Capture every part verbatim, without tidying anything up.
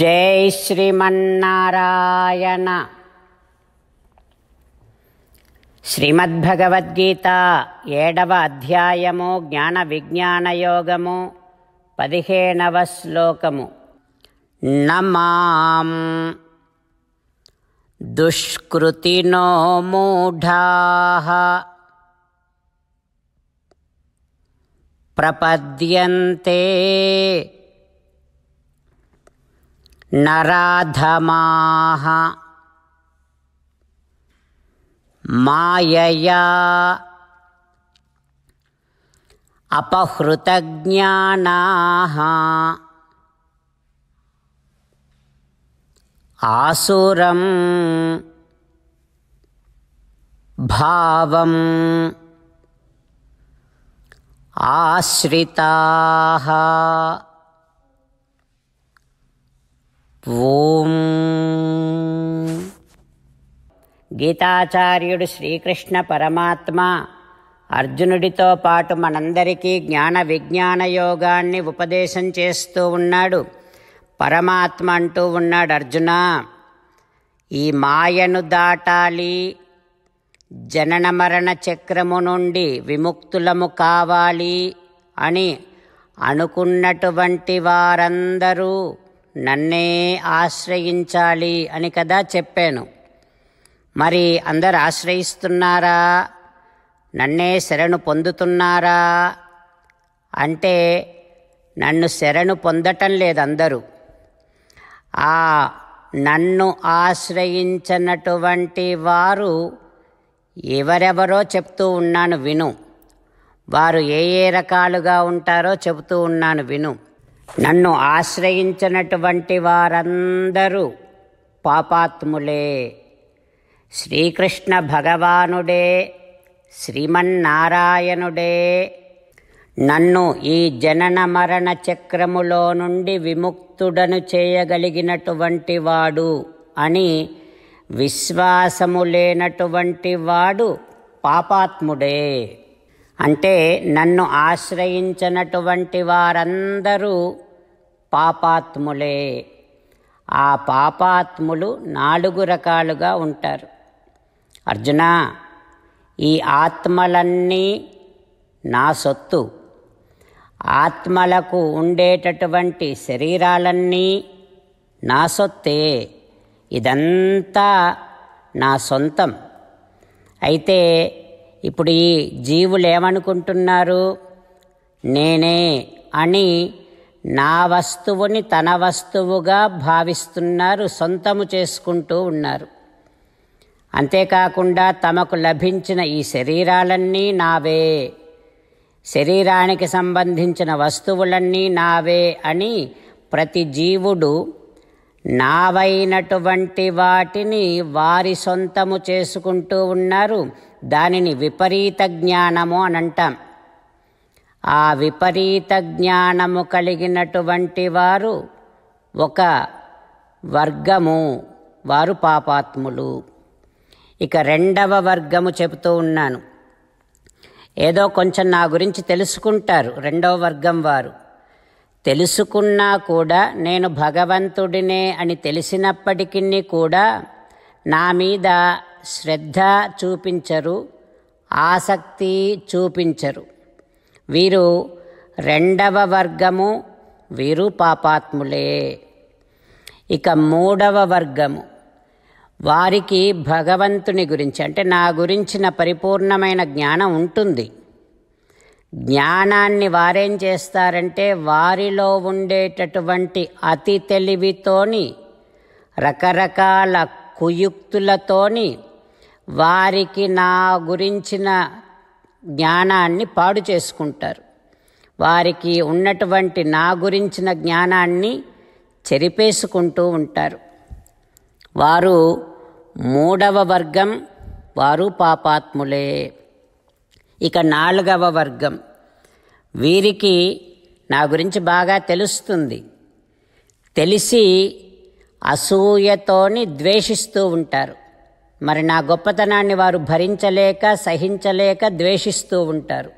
जय श्रीमन्नारायण। श्रीमद्भगवद्गीता एडव अध्यायमु ज्ञान विज्ञान योगमु पदिहेनव श्लोकमु। नमाम दुष्कृतिनो मूढ़ाः प्रपद्यन्ते नराधमाः मायया अपहृतज्ञानाः आसुरं भावं आश्रिताः। ओम। గీతాచార్యుడు శ్రీకృష్ణ పరమాత్మ అర్జునుడితో పాటు మనందరికీ జ్ఞాన విజ్ఞాన యోగాన్ని ఉపదేశం చేస్తూ ఉన్నాడు. పరమాత్మ అంటూ ఉన్నాడు, అర్జున ఈ మాయను దాటాలి, జనన మరణ చక్రము నుండి విముక్తులము కావాలి అని అనుకున్నటువంటి వారందరూ నన్నే ఆశ్రయించాలి అని కదా చెప్పాను. మరి అందరు ఆశ్రయిస్తున్నారా? నన్నే శరణు పొందుతున్నారా? అంటే నన్ను శరణు పొందటం లేదు అందరూ. ఆ నన్ను ఆశ్రయించినటువంటి వారు ఎవరెవరో చెప్తూ ఉన్నాను విను. వారు ఏ ఏ రకాలుగా ఉంటారో చెబుతూ ఉన్నాను విను. నన్ను ఆశ్రయించినటువంటి వారందరూ పాపాత్ములే. శ్రీకృష్ణ భగవానుడే, శ్రీమన్నారాయణుడే నన్ను ఈ జనన మరణ చక్రములో నుండి విముక్తుడను చేయగలిగినటువంటి వాడు అని విశ్వాసము లేనటువంటి వాడు పాపాత్ముడే. అంటే నన్ను ఆశ్రయించినటువంటి వారందరూ పాపాత్ములే. ఆ పాపాత్ములు నాలుగు రకాలుగా ఉంటారు. అర్జున, ఈ ఆత్మలన్నీ నా సొత్తు. ఆత్మలకు ఉండేటటువంటి శరీరాలన్నీ నా సొత్తే. ఇదంతా నా సొంతం. అయితే ఇప్పుడు ఈ జీవులు ఏమనుకుంటున్నారు? నేనే అని నా వస్తువుని తన వస్తువుగా భావిస్తున్నారు, సొంతము చేసుకుంటూ ఉన్నారు. అంతేకాకుండా తమకు లభించిన ఈ శరీరాలన్నీ నావే, శరీరానికి సంబంధించిన వస్తువులన్నీ నావే అని ప్రతి జీవుడు నావైనటువంటి వాటిని వారి సొంతము చేసుకుంటూ ఉన్నారు. దానిని విపరీత జ్ఞానము అని అంటాం. ఆ విపరీత జ్ఞానము కలిగినటువంటి వారు ఒక వర్గము, వారు పాపాత్ములు. ఇక రెండవ వర్గము చెబుతూ ఉన్నాను. ఏదో కొంచెం నా గురించి తెలుసుకుంటారు రెండవ వర్గం వారు. తెలుసుకున్నా కూడా, నేను భగవంతుడినే అని తెలిసినప్పటికీ కూడా నా మీద శ్రద్ధ చూపించరు, ఆసక్తి చూపించరు. వీరు రెండవ వర్గము, వీరు పాపాత్ములే. ఇక మూడవ వర్గము, వారికి భగవంతుని గురించి అంటే నా గురించిన పరిపూర్ణమైన జ్ఞానం ఉంటుంది. జ్ఞానాన్ని వారేం చేస్తారంటే వారిలో ఉండేటటువంటి అతి తెలివితోని, రకరకాల కుయుక్తులతోని వారికి నా గురించిన జ్ఞానాన్ని పాడు చేసుకుంటారు. వారికి ఉన్నటువంటి నా గురించిన జ్ఞానాన్ని చెరిపేసుకుంటూ ఉంటారు. వారు మూడవ వర్గం, వారు పాపాత్ములే. ఇక నాలుగవ వర్గం, వీరికి నా గురించి బాగా తెలుస్తుంది. తెలిసి అసూయతోని ద్వేషిస్తూ ఉంటారు. మరి నా గొప్పతనాన్ని వారు భరించలేక, సహించలేక ద్వేషిస్తూ ఉంటారు.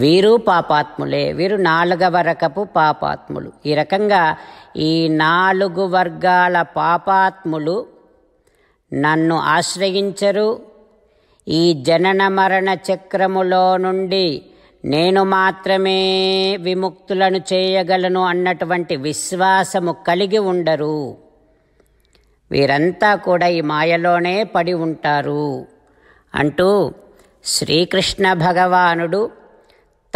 వీరు పాపాత్ములే. వీరు నాలుగవ రకపు పాపాత్ములు. ఈ రకంగా ఈ నాలుగు వర్గాల పాపాత్ములు నన్ను ఆశ్రయించరు. ఈ జనన మరణ చక్రములో నుండి నేను మాత్రమే విముక్తులను చేయగలను అన్నటువంటి విశ్వాసము కలిగి ఉండరు. వీరంతా కూడా ఈ మాయలోనే పడి ఉంటారు అంటూ శ్రీకృష్ణ భగవానుడు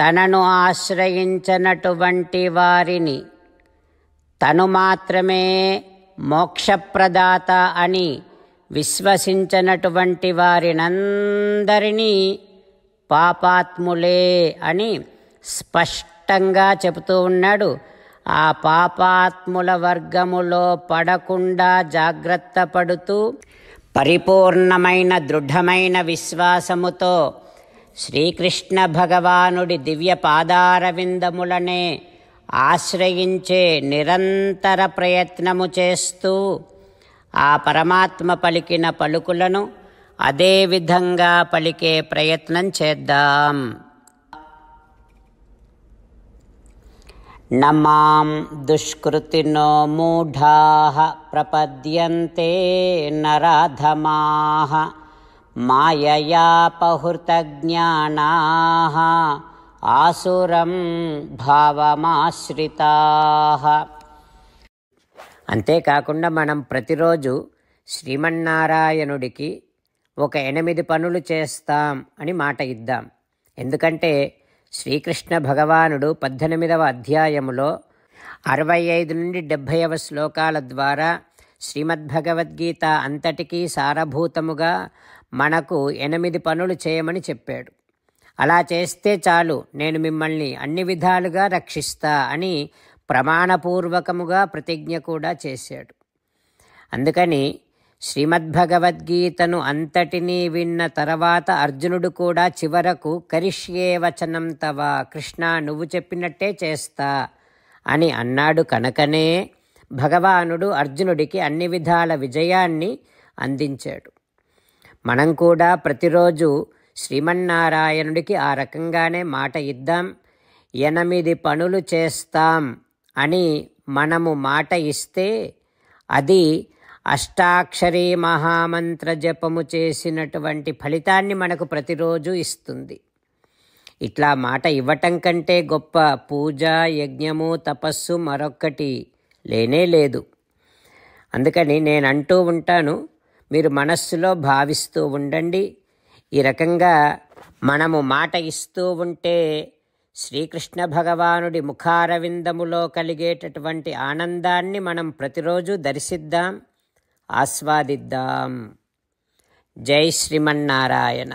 తనను ఆశ్రయించనటువంటి వారిని తను మాత్రమే మోక్షప్రదాత అని విశ్వసించనటువంటి వారినందరినీ పాపాత్ములే అని స్పష్టంగా చెబుతూ ఉన్నాడు. ఆ పాపాత్ముల వర్గములో పడకుండా జాగ్రత్త పడుతూ పరిపూర్ణమైన దృఢమైన విశ్వాసముతో శ్రీకృష్ణ భగవానుడి దివ్య పాదారవిందములనే ఆశ్రయించే నిరంతర ప్రయత్నము చేస్తూ ఆ పరమాత్మ పలికిన పలుకులను అదేవిధంగా పలికే ప్రయత్నం చేద్దాం. నమాం దుష్కృతినో మూఢాః ప్రపద్యంతే నరాధమాః మాయయా పహృతజ్ఞానాః ఆసురం భావమాశ్రితాః. అంతేకాకుండా మనం ప్రతిరోజు శ్రీమన్నారాయణుడికి ఒక ఎనిమిది పనులు చేస్తాం అని మాట ఇద్దాం. ఎందుకంటే శ్రీకృష్ణ భగవానుడు పద్దెనిమిదవ అధ్యాయములో అరవై ఐదు నుండి డెబ్భైవ శ్లోకాల ద్వారా శ్రీమద్భగవద్గీత అంతటికీ సారభూతముగా మనకు ఎనిమిది పనులు చేయమని చెప్పాడు. అలా చేస్తే చాలు, నేను మిమ్మల్ని అన్ని విధాలుగా రక్షిస్తా అని ప్రమాణపూర్వకముగా ప్రతిజ్ఞ కూడా చేశాడు. అందుకని శ్రీమద్భగవద్గీతను అంతటినీ విన్న తర్వాత అర్జునుడు కూడా చివరకు కరిష్యే వచనం తవ, కృష్ణ నువ్వు చెప్పినట్టే చేస్తా అని అన్నాడు. కనుకనే భగవానుడు అర్జునుడికి అన్ని విధాల విజయాన్ని అందించాడు. మనం కూడా ప్రతిరోజు శ్రీమన్నారాయణుడికి ఆ రకంగానే మాట ఇద్దాం. ఎనిమిది పనులు చేస్తాం అని మనము మాట ఇస్తే అది అష్టాక్షరీ మహామంత్ర జపము చేసినటువంటి ఫలితాన్ని మనకు ప్రతిరోజు ఇస్తుంది. ఇట్లా మాట ఇవ్వటం కంటే గొప్ప పూజ, యజ్ఞము, తపస్సు మరొక్కటి లేనే లేదు. అందుకని నేను అంటూ ఉంటాను, మీరు మనస్సులో భావిస్తూ ఉండండి. ఈ రకంగా మనము మాట ఇస్తూ ఉంటే శ్రీకృష్ణ భగవానుడి ముఖారవిందములో కలిగేటటువంటి ఆనందాన్ని మనం ప్రతిరోజు దర్శిద్దాం, ఆస్వాదిద్దాం. జై శ్రీమన్నారాయణ.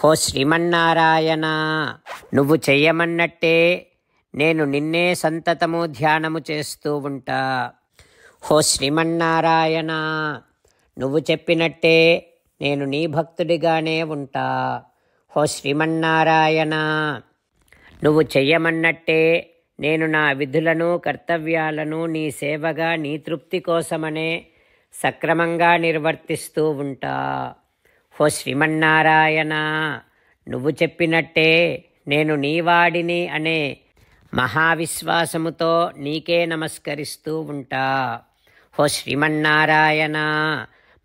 హో శ్రీమన్నారాయణ, నువ్వు చెయ్యమన్నట్టే నేను నిన్నే సంతతము ధ్యానము చేస్తూ ఉంటా. హో శ్రీమన్నారాయణ, నువ్వు చెప్పినట్టే నేను నీ భక్తుడిగానే ఉంటా. హో శ్రీమన్నారాయణ, నువ్వు చెయ్యమన్నట్టే నేను నా విధులను కర్తవ్యాలను నీ సేవగా నీ తృప్తి కోసమనే సక్రమంగా నిర్వర్తిస్తూ ఉంటా. హో శ్రీమన్నారాయణ, నువ్వు చెప్పినట్టే నేను నీవాడిని అనే మహావిశ్వాసముతో నీకే నమస్కరిస్తూ ఉంటా. హో శ్రీమన్నారాయణ,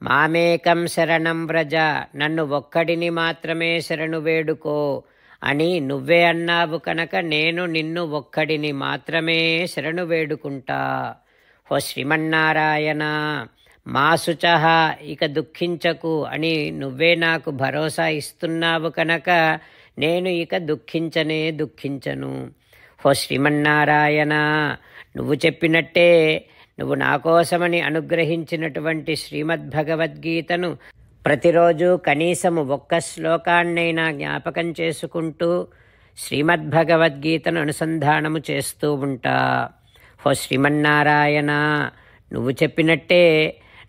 మామేకం శరణం వ్రజ, నన్ను ఒక్కడిని మాత్రమే శరణు వేడుకో అని నువ్వే అన్నావు కనుక నేను నిన్ను ఒక్కడిని మాత్రమే శరణు వేడుకుంటా. హో శ్రీమన్నారాయణ, మా శుచహ, ఇక దుఃఖించకు అని నువ్వే నాకు భరోసా ఇస్తున్నావు కనుక నేను ఇక దుఃఖించనే దుఃఖించను. హో శ్రీమన్నారాయణ, నువ్వు చెప్పినట్టే నువ్వు నా కోసమని అనుగ్రహించినటువంటి శ్రీమద్భగవద్గీతను ప్రతిరోజు కనీసము ఒక్క శ్లోకాన్నైనా జ్ఞాపకం చేసుకుంటూ శ్రీమద్భగవద్గీతను అనుసంధానము చేస్తూ ఉంటా. హో శ్రీమన్నారాయణ, నువ్వు చెప్పినట్టే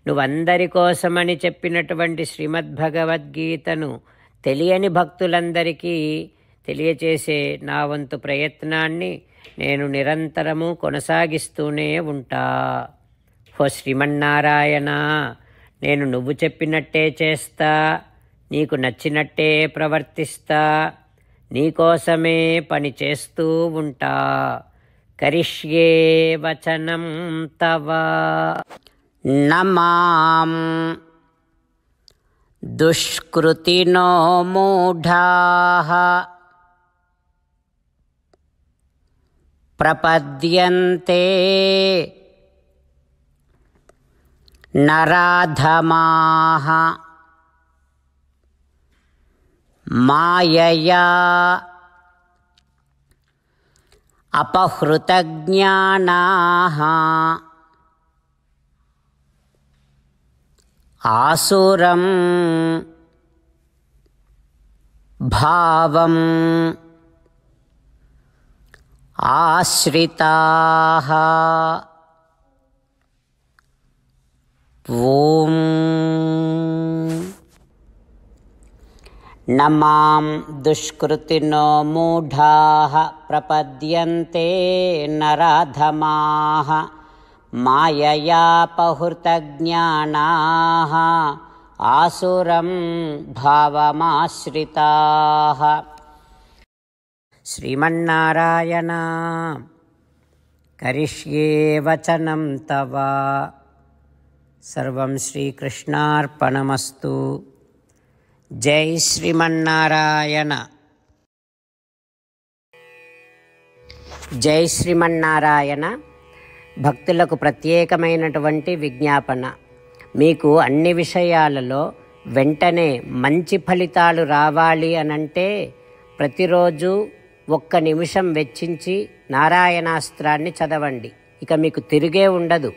నువ్వందరి కోసమని చెప్పినటువంటి శ్రీమద్భగవద్గీతను తెలియని భక్తులందరికీ తెలియచేసే నా వంతు ప్రయత్నాన్ని నేను నిరంతరము కొనసాగిస్తూనే ఉంటా. హో శ్రీమన్నారాయణ, నేను నువ్వు చెప్పినట్టే చేస్తా, నీకు నచ్చినట్టే ప్రవర్తిస్తా, నీకోసమే పని చేస్తూ ఉంటా. కరిష్యే వచనం తవ. నమాం దుష్కృతినో మూఢాః ప్రపద్యంతే నరాధమాః మాయయా అపహృతజ్ఞానాః ఆసురం భావం ఆశ్రితాః. ఓం నమాం దుష్కృతినో మూఢాః ప్రపద్యంతే నరాధమాః మాయయాపహృతజ్ఞానాః ఆసురం భావమాశ్రితాః. శ్రీమన్నారాయణ కరిష్యే వచనం తవ. సర్వం శ్రీకృష్ణార్పణమస్తు. జై శ్రీమన్నారాయణ. జై శ్రీమన్నారాయణ. భక్తులకు ప్రత్యేకమైనటువంటి విజ్ఞాపన. మీకు అన్ని విషయాలలో వెంటనే మంచి ఫలితాలు రావాలి అనంటే ప్రతిరోజు ఒక్క నిమిషం వెచ్చించి నారాయణాస్త్రాన్ని చదవండి. ఇక మీకు తిరిగే ఉండదు.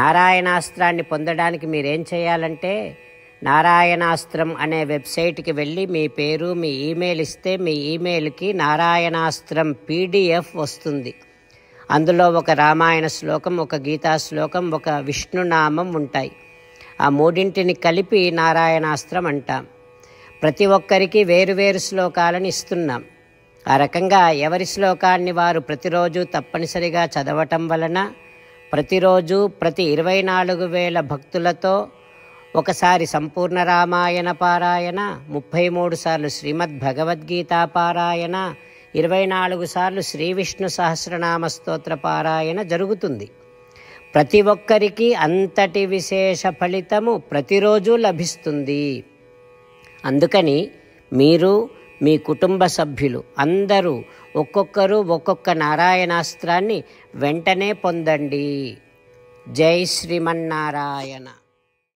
నారాయణాస్త్రాన్ని పొందడానికి మీరేం చేయాలంటే నారాయణాస్త్రం అనే వెబ్సైట్కి వెళ్ళి మీ పేరు మీ ఈమెయిల్ ఇస్తే మీ ఈమెయిల్కి నారాయణాస్త్రం పీడిఎఫ్ వస్తుంది. అందులో ఒక రామాయణ శ్లోకం, ఒక గీతా శ్లోకం, ఒక విష్ణునామం ఉంటాయి. ఆ మూడింటిని కలిపి నారాయణాస్త్రం అంటాం. ప్రతి ఒక్కరికి వేరువేరు శ్లోకాలను ఇస్తున్నాం. ఆ రకంగా ఎవరి శ్లోకాన్ని వారు ప్రతిరోజు తప్పనిసరిగా చదవటం వలన ప్రతిరోజు ప్రతి ఇరవై నాలుగు వేల భక్తులతో ఒకసారి సంపూర్ణ రామాయణ పారాయణ, ముప్పై మూడు సార్లు శ్రీమద్ భగవద్గీత పారాయణ, ఇరవై నాలుగు సార్లు శ్రీ విష్ణు సహస్రనామ స్తోత్ర పారాయణ జరుగుతుంది. ప్రతి ఒక్కరికి అంతటి విశేష ఫలితము ప్రతిరోజు లభిస్తుంది. అందుకని మీరు మీ కుటుంబ సభ్యులు అందరూ ఒక్కొక్కరు ఒక్కొక్క నారాయణాస్త్రాన్ని వెంటనే పొందండి. జై శ్రీమన్నారాయణ.